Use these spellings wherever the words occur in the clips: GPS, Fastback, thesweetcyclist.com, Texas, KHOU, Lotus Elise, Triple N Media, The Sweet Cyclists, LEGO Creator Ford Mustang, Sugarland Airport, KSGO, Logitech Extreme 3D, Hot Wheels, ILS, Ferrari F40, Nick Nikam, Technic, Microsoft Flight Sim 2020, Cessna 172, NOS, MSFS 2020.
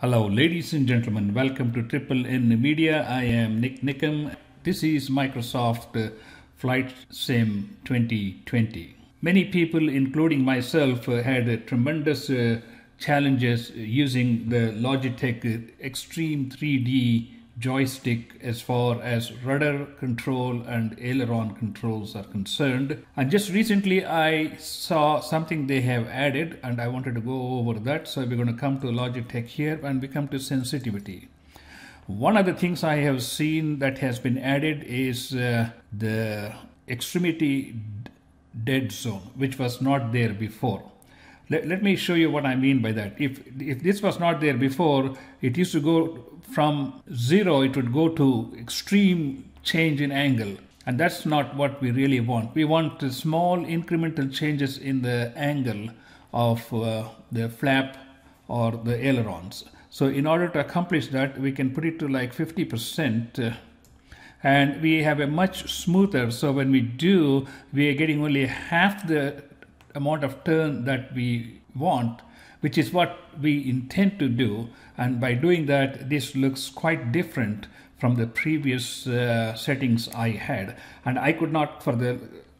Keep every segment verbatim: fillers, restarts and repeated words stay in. Hello ladies and gentlemen, welcome to Triple N Media. I am Nick Nikam. This is Microsoft Flight Sim twenty twenty. Many people, including myself, had tremendous challenges using the Logitech Extreme three D joystick as far as rudder control and aileron controls are concerned. And just recently I saw something they have added and I wanted to go over that. So we're going to come to Logitech here and we come to sensitivity. One of the things I have seen that has been added is uh, the extremity dead zone, which was not there before. Let, let me show you what I mean by that. If, if this was not there before, it used to go from zero, it would go to extreme change in angle. And that's not what we really want. We want small incremental changes in the angle of uh, the flap or the ailerons. So in order to accomplish that, we can put it to like fifty percent. Uh, and we have a much smoother. So when we do, we are getting only half the amount of turn that we want, which is what we intend to do. And by doing that, this looks quite different from the previous uh, settings I had. And I could not for the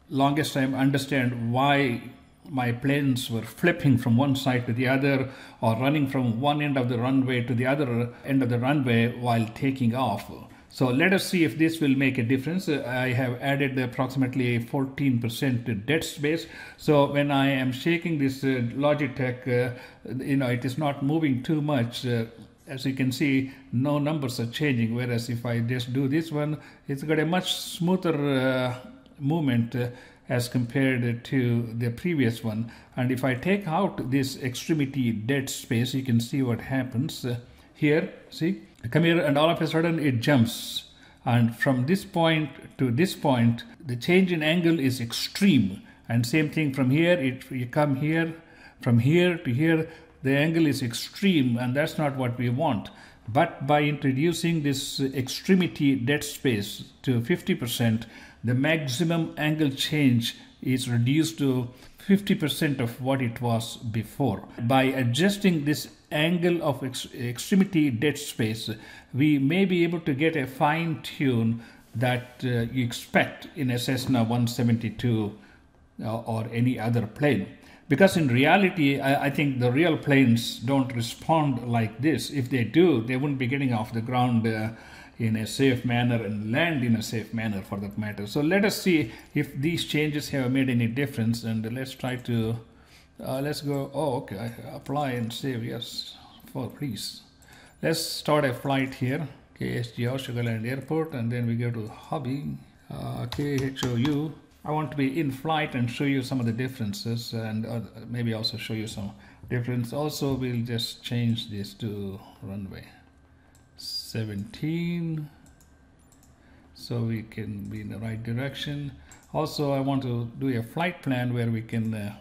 longest time understand why my planes were flipping from one side to the other or running from one end of the runway to the other end of the runway while taking off. So let us see if this will make a difference. I have added approximately fourteen percent dead space. So when I am shaking this uh, Logitech, uh, you know, it is not moving too much. Uh, as you can see, no numbers are changing. Whereas if I just do this one, it's got a much smoother uh, movement uh, as compared to the previous one. And if I take out this extremity dead space, you can see what happens uh, here. See? Come here and all of a sudden it jumps, and from this point to this point the change in angle is extreme, and same thing from here. It you come here, from here to here the angle is extreme, and that's not what we want. But by introducing this extremity dead space to fifty percent, the maximum angle change is reduced to fifty percent of what it was before. By adjusting this angle of ex extremity dead space, we may be able to get a fine tune that uh, you expect in a Cessna one seventy-two uh, or any other plane. Because in reality, I, I think the real planes don't respond like this. If they do, they wouldn't be getting off the ground uh, in a safe manner and land in a safe manner for that matter. So let us see if these changes have made any difference, and let's try to Uh, let's go. Oh, okay. Apply and save. Yes, for please. Let's start a flight here. K S G O, Sugarland Airport, and then we go to hobby. Uh, K H O U. I want to be in flight and show you some of the differences, and uh, maybe also show you some difference. Also, we'll just change this to runway seventeen, so we can be in the right direction. Also, I want to do a flight plan where we can. Uh,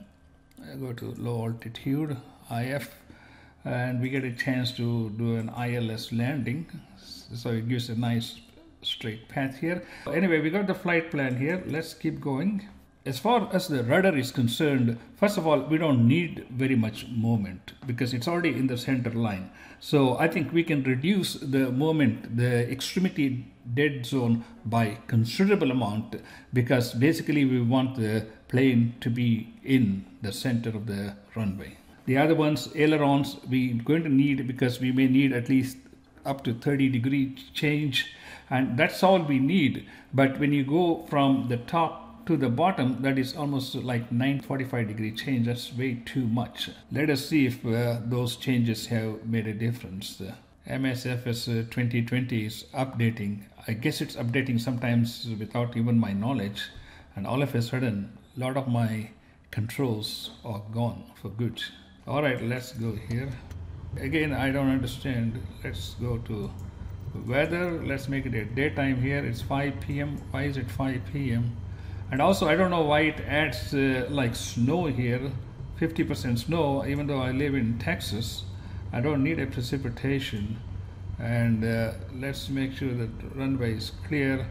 I go to low altitude I F, and we get a chance to do an I L S landing, so it gives a nice straight path here. Anyway, we got the flight plan here. Let's keep going. As far as the rudder is concerned, first of all, we don't need very much movement because it's already in the center line. So I think we can reduce the movement, the extremity dead zone, by considerable amount, because basically we want the plane to be in the center of the runway. The other ones, ailerons, we're going to need, because we may need at least up to thirty degree change, and that's all we need. But when you go from the top to the bottom, that is almost like nine forty-five degree change. That's way too much. Let us see if uh, those changes have made a difference. Uh, M S F S uh, twenty twenty is updating. I guess it's updating sometimes without even my knowledge, and all of a sudden a lot of my controls are gone for good. All right, let's go here. Again, I don't understand. Let's go to weather. Let's make it a daytime here. It's five P M Why is it five P M? And also, I don't know why it adds uh, like snow here, fifty percent snow, even though I live in Texas. I don't need a precipitation. And uh, let's make sure that runway is clear.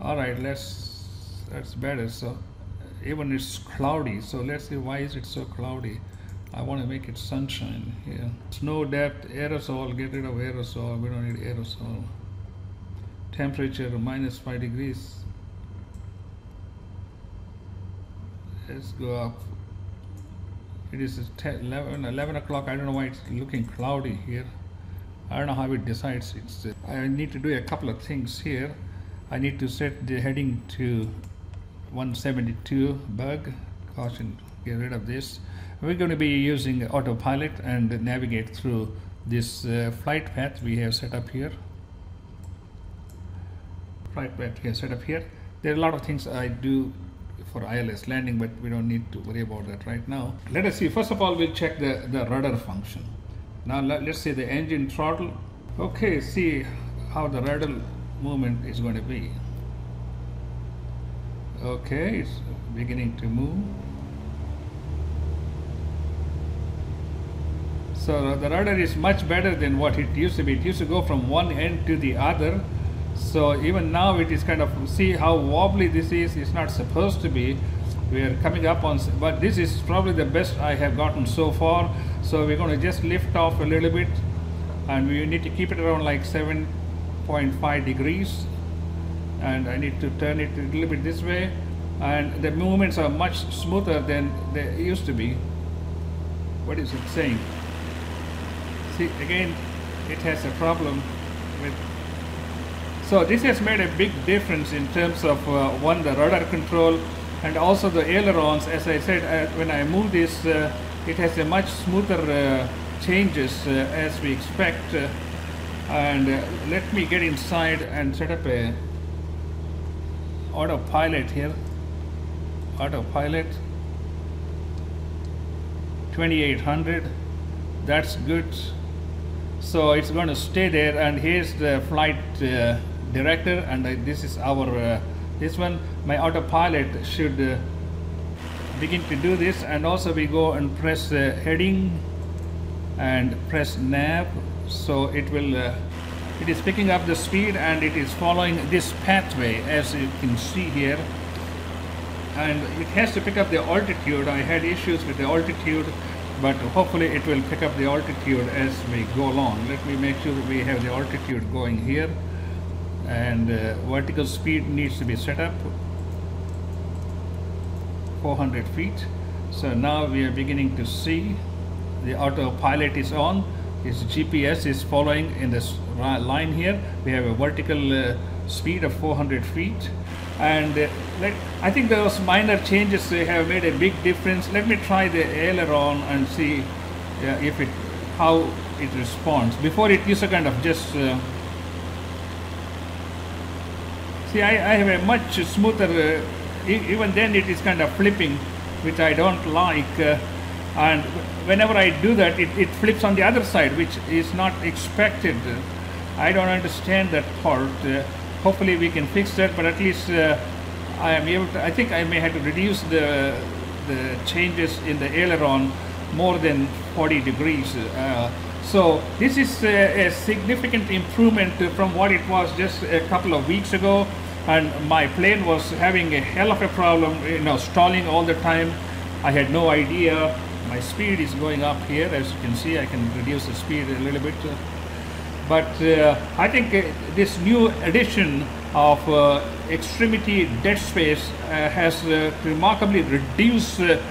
All right, let's, that's better. So even it's cloudy. So let's see, why is it so cloudy? I want to make it sunshine here. Snow depth, aerosol, get rid of aerosol, we don't need aerosol. Temperature minus five degrees. Let's go up. It is ten, eleven, eleven o'clock. I don't know why it's looking cloudy here. I don't know how it decides. It's, I need to do a couple of things here. I need to set the heading to one seventy-two bug. Caution, get rid of this. We're going to be using autopilot and navigate through this uh, flight path we have set up here. Flight path we have set up here. There are a lot of things I do for I L S landing, but we don't need to worry about that right now. Let us see. First of all, we'll check the, the rudder function. Now let's say the engine throttle. Okay, see how the rudder movement is going to be. Okay, it's beginning to move. So the rudder is much better than what it used to be. It used to go from one end to the other. So even now it is kind of, see how wobbly this is. It's not supposed to be. We are coming up on, but this is probably the best I have gotten so far. So we're going to just lift off a little bit, and we need to keep it around like seven point five degrees. And I need to turn it a little bit this way, and the movements are much smoother than they used to be. What is it saying? See, again, it has a problem with. So this has made a big difference in terms of uh, one, the rudder control, and also the ailerons. As I said, uh, when I move this, uh, it has a much smoother uh, changes uh, as we expect. Uh, and uh, let me get inside and set up a autopilot here. Autopilot twenty-eight hundred. That's good. So it's going to stay there. And here's the flight uh, director, and I, this is our uh, this one. My autopilot should uh, begin to do this. And also we go and press uh, heading and press nav. So it will uh, it is picking up the speed, and it is following this pathway, as you can see here. And it has to pick up the altitude. I had issues with the altitude, but hopefully it will pick up the altitude as we go along. Let me make sure that we have the altitude going here, and uh, vertical speed needs to be set up four hundred feet. So now we are beginning to see the autopilot is on. Its G P S is following in this line here. We have a vertical uh, speed of four hundred feet, and uh, let, I think those minor changes they have made a big difference. Let me try the aileron and see uh, if it how it responds. Before it used to kind of just uh, see. I, I have a much smoother. Uh, e even then it is kind of flipping, which I don't like. Uh, and whenever I do that, it, it flips on the other side, which is not expected. I don't understand that part. Uh, hopefully we can fix that, but at least uh, I am able to, I think I may have to reduce the, the changes in the aileron more than forty degrees. Uh, so this is a, a significant improvement from what it was just a couple of weeks ago, and my plane was having a hell of a problem, you know, stalling all the time. I had no idea. My speed is going up here, as you can see. I can reduce the speed a little bit, but uh, I think uh, this new addition of uh, extremity dead space uh, has uh, remarkably reduced uh,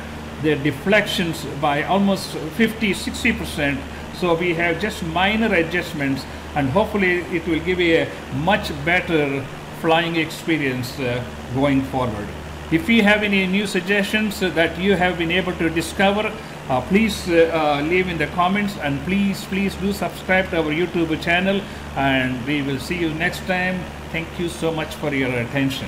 the deflections by almost fifty to sixty percent. So we have just minor adjustments, and hopefully it will give you a much better flying experience uh, going forward. If you have any new suggestions that you have been able to discover, uh, please uh, uh, leave in the comments, and please, please do subscribe to our YouTube channel, and we will see you next time. Thank you so much for your attention.